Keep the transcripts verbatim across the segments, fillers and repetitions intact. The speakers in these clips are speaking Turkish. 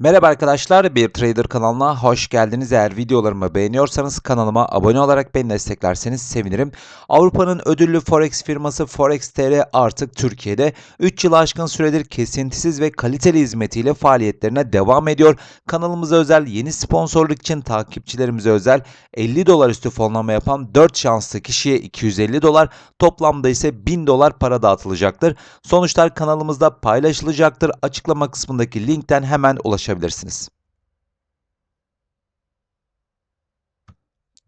Merhaba arkadaşlar, bir trader kanalına hoş geldiniz. Eğer videolarımı beğeniyorsanız kanalıma abone olarak beni desteklerseniz sevinirim. Avrupa'nın ödüllü forex firması ForexTR artık Türkiye'de üç yılı aşkın süredir kesintisiz ve kaliteli hizmetiyle faaliyetlerine devam ediyor. Kanalımıza özel yeni sponsorluk için takipçilerimize özel elli dolar üstü fonlama yapan dört şanslı kişiye iki yüz elli dolar, toplamda ise bin dolar para dağıtılacaktır. Sonuçlar kanalımızda paylaşılacaktır. Açıklama kısmındaki linkten hemen ulaşabilirsiniz.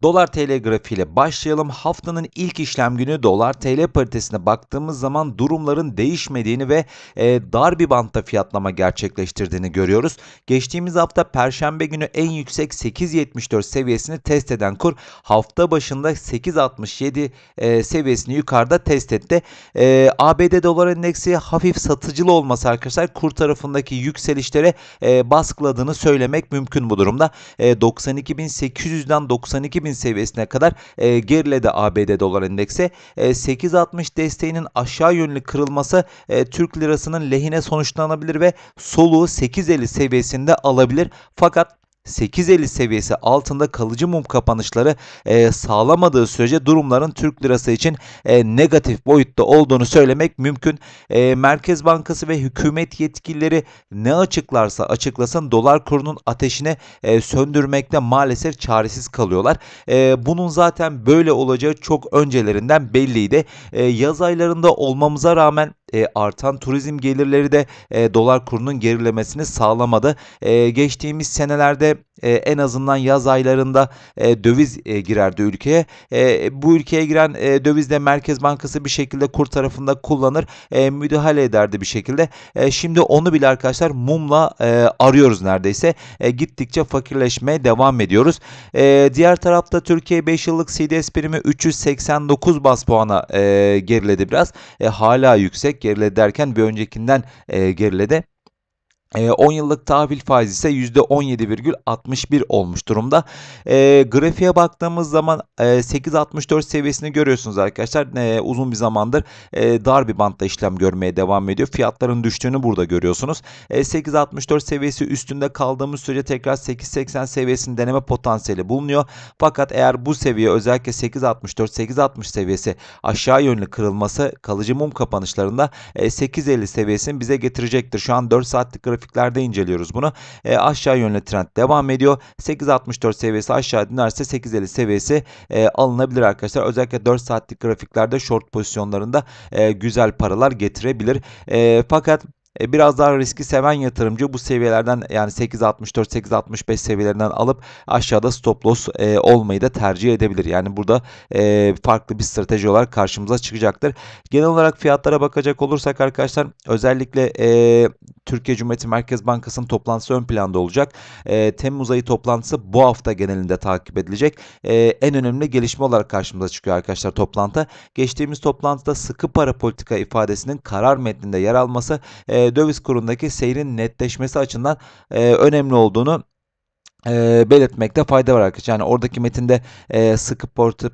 Dolar T L grafiğiyle başlayalım. Haftanın ilk işlem günü Dolar T L paritesine baktığımız zaman durumların değişmediğini ve e, dar bir bantta fiyatlama gerçekleştirdiğini görüyoruz. Geçtiğimiz hafta Perşembe günü en yüksek sekiz yetmiş dört seviyesini test eden kur hafta başında sekiz altmış yedi e, seviyesini yukarıda test etti. E, A B D dolar endeksi hafif satıcılı olması arkadaşlar kur tarafındaki yükselişlere e, baskıladığını söylemek mümkün bu durumda. E, doksan iki bin sekiz yüzden doksan iki bin seviyesine kadar e, geriledi A B D dolar endeksi. E, sekiz altmış desteğinin aşağı yönlü kırılması e, Türk lirasının lehine sonuçlanabilir ve soluğu sekiz elli seviyesinde alabilir. Fakat sekiz elli seviyesi altında kalıcı mum kapanışları e, sağlamadığı sürece durumların Türk lirası için e, negatif boyutta olduğunu söylemek mümkün. E, Merkez Bankası ve hükümet yetkilileri ne açıklarsa açıklasın dolar kurunun ateşini e, söndürmekte maalesef çaresiz kalıyorlar. E, bunun zaten böyle olacağı çok öncelerinden belliydi. E, yaz aylarında olmamıza rağmen E, artan turizm gelirleri de e, dolar kurunun gerilemesini sağlamadı. E, geçtiğimiz senelerde e, en azından yaz aylarında e, döviz e, girerdi ülkeye. E, bu ülkeye giren e, döviz de Merkez Bankası bir şekilde kur tarafında kullanır, e, müdahale ederdi bir şekilde. E, şimdi onu bile arkadaşlar mumla e, arıyoruz neredeyse. E, gittikçe fakirleşmeye devam ediyoruz. E, diğer tarafta Türkiye beş yıllık C D S primi üç yüz seksen dokuz baz puana e, geriledi biraz. E, hala yüksek. Geriledi derken bir öncekinden e, geriledi. on yıllık tahvil faizi ise yüzde on yedi virgül altmış bir olmuş durumda. E, grafiğe baktığımız zaman e, sekiz altmış dört seviyesini görüyorsunuz arkadaşlar. E, uzun bir zamandır e, dar bir bantta işlem görmeye devam ediyor. Fiyatların düştüğünü burada görüyorsunuz. E, sekiz altmış dört seviyesi üstünde kaldığımız sürece tekrar sekiz seksen seviyesini deneme potansiyeli bulunuyor. Fakat eğer bu seviye özellikle sekiz altmış dört sekiz altmış seviyesi aşağı yönlü kırılması kalıcı mum kapanışlarında e, sekiz elli seviyesini bize getirecektir. Şu an dört saatlik grafiğe grafiklerde inceliyoruz bunu. E, aşağı yönlü trend devam ediyor. sekiz altmış dört seviyesi aşağı dönerse sekiz elli seviyesi e, alınabilir arkadaşlar. Özellikle dört saatlik grafiklerde short pozisyonlarında e, güzel paralar getirebilir. E, fakat biraz daha riski seven yatırımcı bu seviyelerden yani sekiz altmış dört sekiz altmış beş seviyelerinden alıp aşağıda stop loss e, olmayı da tercih edebilir. Yani burada e, farklı bir strateji olarak karşımıza çıkacaktır. Genel olarak fiyatlara bakacak olursak arkadaşlar özellikle e, Türkiye Cumhuriyeti Merkez Bankası'nın toplantısı ön planda olacak. E, Temmuz ayı toplantısı bu hafta genelinde takip edilecek. E, en önemli gelişme olarak karşımıza çıkıyor arkadaşlar toplantı. Geçtiğimiz toplantıda sıkı para politika ifadesinin karar metninde yer alması e, döviz kurundaki seyrin netleşmesi açısından e, önemli olduğunu E, belirtmekte fayda var arkadaşlar. Yani oradaki metinde e, sıkı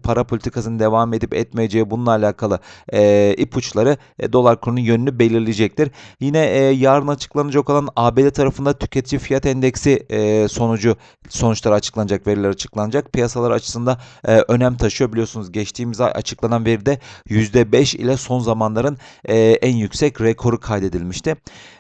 para politikasının devam edip etmeyeceği bununla alakalı e, ipuçları e, dolar kurunun yönünü belirleyecektir. Yine e, yarın açıklanacak olan A B D tarafında tüketici fiyat endeksi e, sonucu sonuçları açıklanacak, veriler açıklanacak. Piyasalar açısından e, önem taşıyor. Biliyorsunuz geçtiğimiz ay açıklanan veride yüzde beş ile son zamanların e, en yüksek rekoru kaydedilmişti.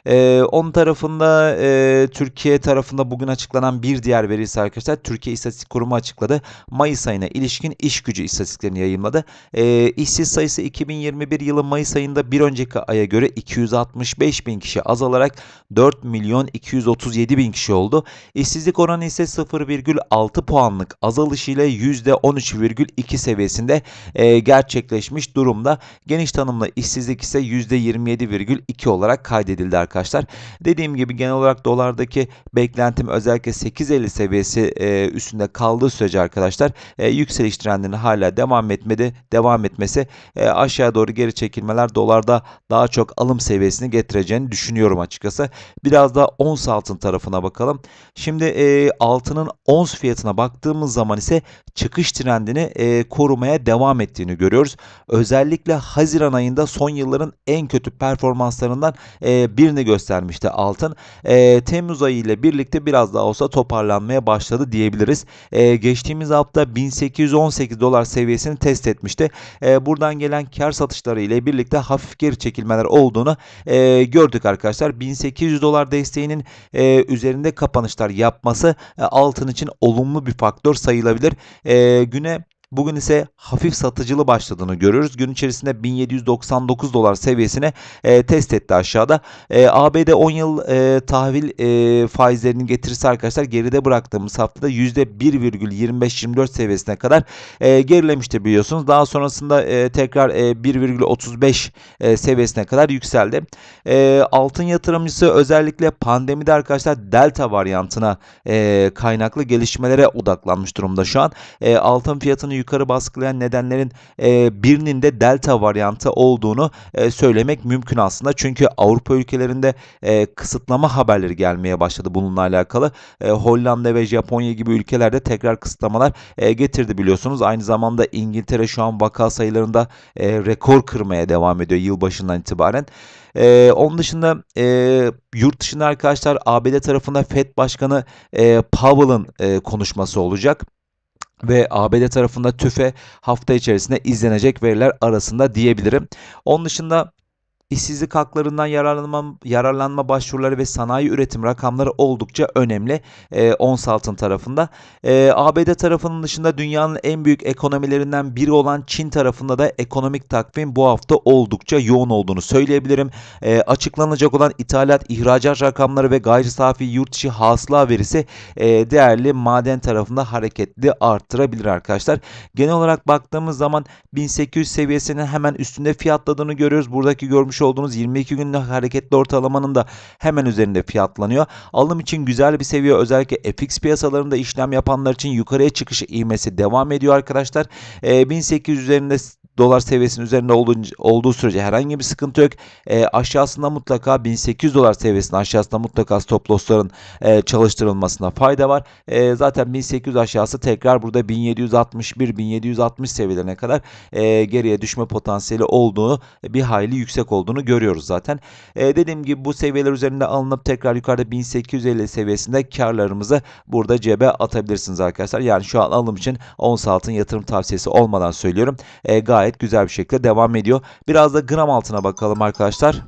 E, onun tarafında e, Türkiye tarafında bugün açıklanan bir diğer Diğer veri ise arkadaşlar Türkiye İstatistik Kurumu açıkladı. Mayıs ayına ilişkin iş gücü istatistiklerini yayımladı. E, işsiz sayısı iki bin yirmi bir yılı Mayıs ayında bir önceki aya göre iki yüz altmış beş bin kişi azalarak dört milyon iki yüz otuz yedi bin kişi oldu. İşsizlik oranı ise sıfır virgül altı puanlık azalış ile yüzde on üç virgül iki seviyesinde e, gerçekleşmiş durumda. Geniş tanımlı işsizlik ise yüzde yirmi yedi virgül iki olarak kaydedildi arkadaşlar. Dediğim gibi genel olarak dolardaki beklentim özellikle sekiz elli elli seviyesi e, üstünde kaldığı sürece arkadaşlar e, yükseliş trendinin hala devam etmedi. Devam etmesi e, aşağı doğru geri çekilmeler dolarda daha çok alım seviyesini getireceğini düşünüyorum açıkçası. Biraz da ons altın tarafına bakalım. Şimdi e, altının ons fiyatına baktığımız zaman ise çıkış trendini e, korumaya devam ettiğini görüyoruz. Özellikle Haziran ayında son yılların en kötü performanslarından e, birini göstermişti altın. E, Temmuz ayı ile birlikte biraz daha olsa toparlanmaya başladı diyebiliriz. E, geçtiğimiz hafta bin sekiz yüz on sekiz dolar seviyesini test etmişti. E, buradan gelen kar satışları ile birlikte hafif geri çekilmeler olduğunu e, gördük arkadaşlar. bin sekiz yüz dolar desteğinin e, üzerinde kapanışlar yapması e, altın için olumlu bir faktör sayılabilir. E, güne Bugün ise hafif satıcılı başladığını görüyoruz. Gün içerisinde bin yedi yüz doksan dokuz dolar seviyesine e, test etti aşağıda. E, A B D on yıl e, tahvil e, faizlerinin getirisi arkadaşlar geride bıraktığımız haftada yüzde bir virgül yirmi beş yirmi dört seviyesine kadar e, gerilemişti biliyorsunuz. Daha sonrasında e, tekrar e, bir virgül otuz beş e, seviyesine kadar yükseldi. E, altın yatırımcısı özellikle pandemide arkadaşlar delta varyantına e, kaynaklı gelişmelere odaklanmış durumda şu an. E, altın fiyatını yukarı baskılayan nedenlerin e, birinin de delta varyantı olduğunu e, söylemek mümkün aslında. Çünkü Avrupa ülkelerinde e, kısıtlama haberleri gelmeye başladı bununla alakalı. E, Hollanda ve Japonya gibi ülkelerde tekrar kısıtlamalar e, getirdi biliyorsunuz. Aynı zamanda İngiltere şu an vaka sayılarında e, rekor kırmaya devam ediyor yılbaşından itibaren. Ee, onun dışında e, yurt dışında arkadaşlar A B D tarafında F E D Başkanı e, Powell'ın e, konuşması olacak. Ve A B D tarafında tüfe hafta içerisinde izlenecek veriler arasında diyebilirim. Onun dışında işsizlik haklarından yararlanma, yararlanma başvuruları ve sanayi üretim rakamları oldukça önemli e, ons altın tarafında. E, A B D tarafının dışında dünyanın en büyük ekonomilerinden biri olan Çin tarafında da ekonomik takvim bu hafta oldukça yoğun olduğunu söyleyebilirim. E, açıklanacak olan ithalat, ihracat rakamları ve gayri safi yurt dışı hasıla verisi e, değerli maden tarafında hareketli arttırabilir arkadaşlar. Genel olarak baktığımız zaman bin sekiz yüz seviyesinin hemen üstünde fiyatladığını görüyoruz. Buradaki görmüş olduğunuz yirmi iki günlük hareketli ortalamanın da hemen üzerinde fiyatlanıyor. Alım için güzel bir seviye, özellikle F X piyasalarında işlem yapanlar için yukarıya çıkış ivmesi devam ediyor arkadaşlar. E, bin sekiz yüz üzerinde dolar seviyesinin üzerinde olduğu sürece herhangi bir sıkıntı yok. E, aşağısında mutlaka bin sekiz yüz dolar seviyesinin aşağısında mutlaka stop lossların e, çalıştırılmasına fayda var. E, zaten bin sekiz yüz aşağısı tekrar burada bin yedi yüz altmış bir bin yedi yüz altmış seviyelerine kadar e, geriye düşme potansiyeli olduğu, bir hayli yüksek olduğunu görüyoruz zaten. E, dediğim gibi bu seviyeler üzerinde alınıp tekrar yukarıda bin sekiz yüz elli seviyesinde karlarımızı burada cebe atabilirsiniz arkadaşlar. Yani şu an alım için ons altın yatırım tavsiyesi olmadan söylüyorum. E, gayet gayet güzel bir şekilde devam ediyor. Biraz da gram altına bakalım arkadaşlar.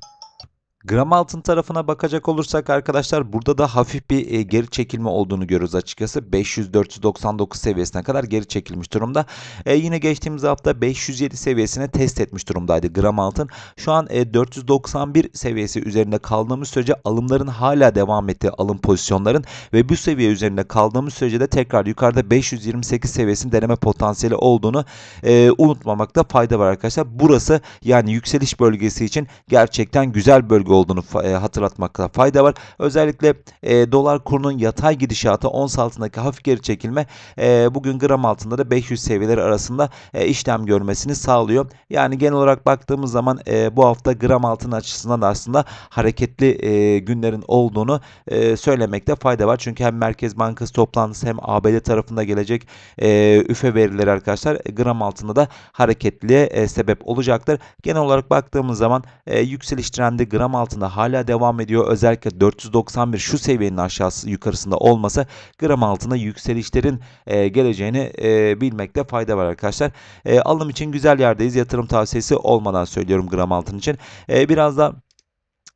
Gram altın tarafına bakacak olursak arkadaşlar burada da hafif bir geri çekilme olduğunu görüyoruz açıkçası. beş yüz dört yüz doksan dokuz seviyesine kadar geri çekilmiş durumda. E yine geçtiğimiz hafta beş yüz yedi seviyesine test etmiş durumdaydı gram altın. Şu an dört yüz doksan bir seviyesi üzerinde kaldığımız sürece alımların hala devam ettiği alım pozisyonların ve bu seviye üzerinde kaldığımız sürece de tekrar yukarıda beş yüz yirmi sekiz seviyesini deneme potansiyeli olduğunu e, unutmamakta fayda var arkadaşlar. Burası yani yükseliş bölgesi için gerçekten güzel bölge olduğunu hatırlatmakta fayda var. Özellikle e, dolar kurunun yatay gidişatı, ons altındaki hafif geri çekilme e, bugün gram altında da beş yüz seviyeleri arasında e, işlem görmesini sağlıyor. Yani genel olarak baktığımız zaman e, bu hafta gram altın açısından da aslında hareketli e, günlerin olduğunu e, söylemekte fayda var. Çünkü hem Merkez Bankası toplantısı hem A B D tarafında gelecek e, üfe verileri arkadaşlar gram altında da hareketliliğe e, sebep olacaktır. Genel olarak baktığımız zaman e, yükseliş trendi gram altında hala devam ediyor. Özellikle dört yüz doksan bir şu seviyenin aşağısı yukarısında olması gram altına yükselişlerin e, geleceğini e, bilmekte fayda var arkadaşlar. E, alım için güzel yerdeyiz. Yatırım tavsiyesi olmadan söylüyorum gram altın için. E, biraz da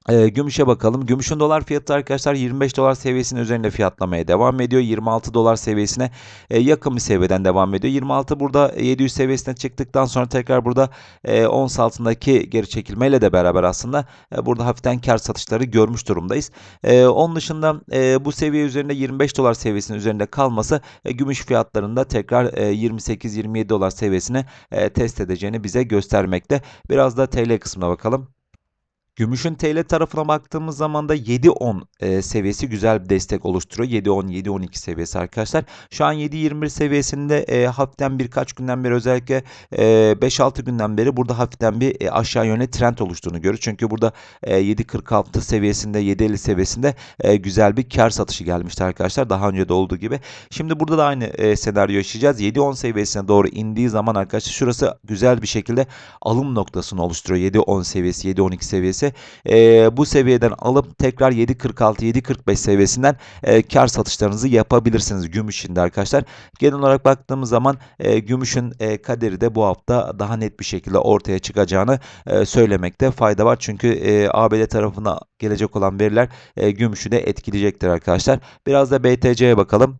E, gümüşe bakalım. Gümüşün dolar fiyatı arkadaşlar yirmi beş dolar seviyesinin üzerinde fiyatlamaya devam ediyor. yirmi altı dolar seviyesine e, yakın bir seviyeden devam ediyor. yirmi altı burada yedi yüz seviyesine çıktıktan sonra tekrar burada e, ons altındaki geri çekilmeyle de beraber aslında e, burada hafiften kar satışları görmüş durumdayız. E, onun dışında e, bu seviye üzerinde yirmi beş dolar seviyesinin üzerinde kalması e, gümüş fiyatlarında tekrar e, yirmi sekiz yirmi yedi dolar seviyesine e, test edeceğini bize göstermekte. Biraz da T L kısmına bakalım. Gümüşün T L tarafına baktığımız zaman da yedi on e, seviyesi güzel bir destek oluşturuyor. yedi on, yedi on iki seviyesi arkadaşlar. Şu an yedi yirmi bir seviyesinde e, hafiften birkaç günden beri, özellikle e, beş altı günden beri burada hafiften bir e, aşağı yönlü trend oluştuğunu görüyoruz. Çünkü burada e, yedi kırk altı seviyesinde, yedi elli seviyesinde e, güzel bir kar satışı gelmişti arkadaşlar. Daha önce de olduğu gibi. Şimdi burada da aynı e, senaryo yaşayacağız. yedi on seviyesine doğru indiği zaman arkadaşlar şurası güzel bir şekilde alım noktasını oluşturuyor. yedi on seviyesi, yedi on iki seviyesi. E, bu seviyeden alıp tekrar yedi kırk altı, yedi kırk beş seviyesinden e, kar satışlarınızı yapabilirsiniz gümüşün de arkadaşlar. Genel olarak baktığımız zaman e, gümüşün e, kaderi de bu hafta daha net bir şekilde ortaya çıkacağını e, söylemekte fayda var. Çünkü e, A B D tarafına gelecek olan veriler e, gümüşü de etkileyecektir arkadaşlar. Biraz da B T C'ye bakalım.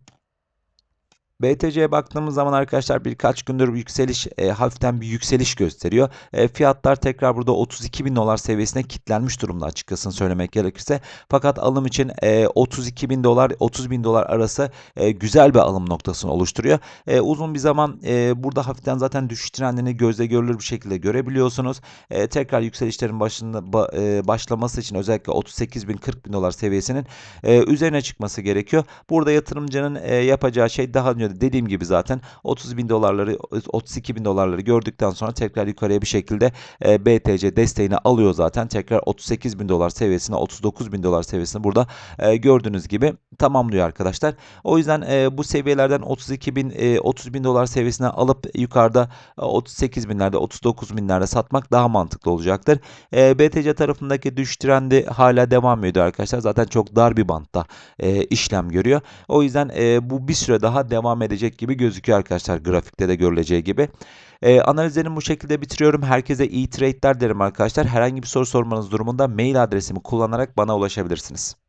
B T C'ye baktığımız zaman arkadaşlar birkaç gündür yükseliş, e, hafiften bir yükseliş gösteriyor. E, fiyatlar tekrar burada otuz iki bin dolar seviyesine kilitlenmiş durumda, açıkçası söylemek gerekirse. Fakat alım için e, otuz iki bin dolar, otuz bin dolar arası e, güzel bir alım noktasını oluşturuyor. E, uzun bir zaman e, burada hafiften zaten düşüş trendini gözle görülür bir şekilde görebiliyorsunuz. E, tekrar yükselişlerin başında, ba, e, başlaması için özellikle otuz sekiz bin, kırk bin dolar seviyesinin e, üzerine çıkması gerekiyor. Burada yatırımcının e, yapacağı şey, daha önce dediğim gibi zaten otuz bin dolarları, otuz iki bin dolarları gördükten sonra tekrar yukarıya bir şekilde e, B T C desteğini alıyor zaten. Tekrar otuz sekiz bin dolar seviyesine, otuz dokuz bin dolar seviyesine burada e, gördüğünüz gibi tamamlıyor arkadaşlar. O yüzden e, bu seviyelerden otuz iki bin, otuz bin dolar seviyesine alıp yukarıda e, otuz sekiz binlerde, otuz dokuz binlerde satmak daha mantıklı olacaktır. E, B T C tarafındaki düş trendi hala devam ediyor arkadaşlar. Zaten çok dar bir bantta e, işlem görüyor. O yüzden e, bu bir süre daha devam edecek gibi gözüküyor arkadaşlar, grafikte de görüleceği gibi. E, analizlerimi bu şekilde bitiriyorum. Herkese iyi trade'ler derim arkadaşlar. Herhangi bir soru sormanız durumunda mail adresimi kullanarak bana ulaşabilirsiniz.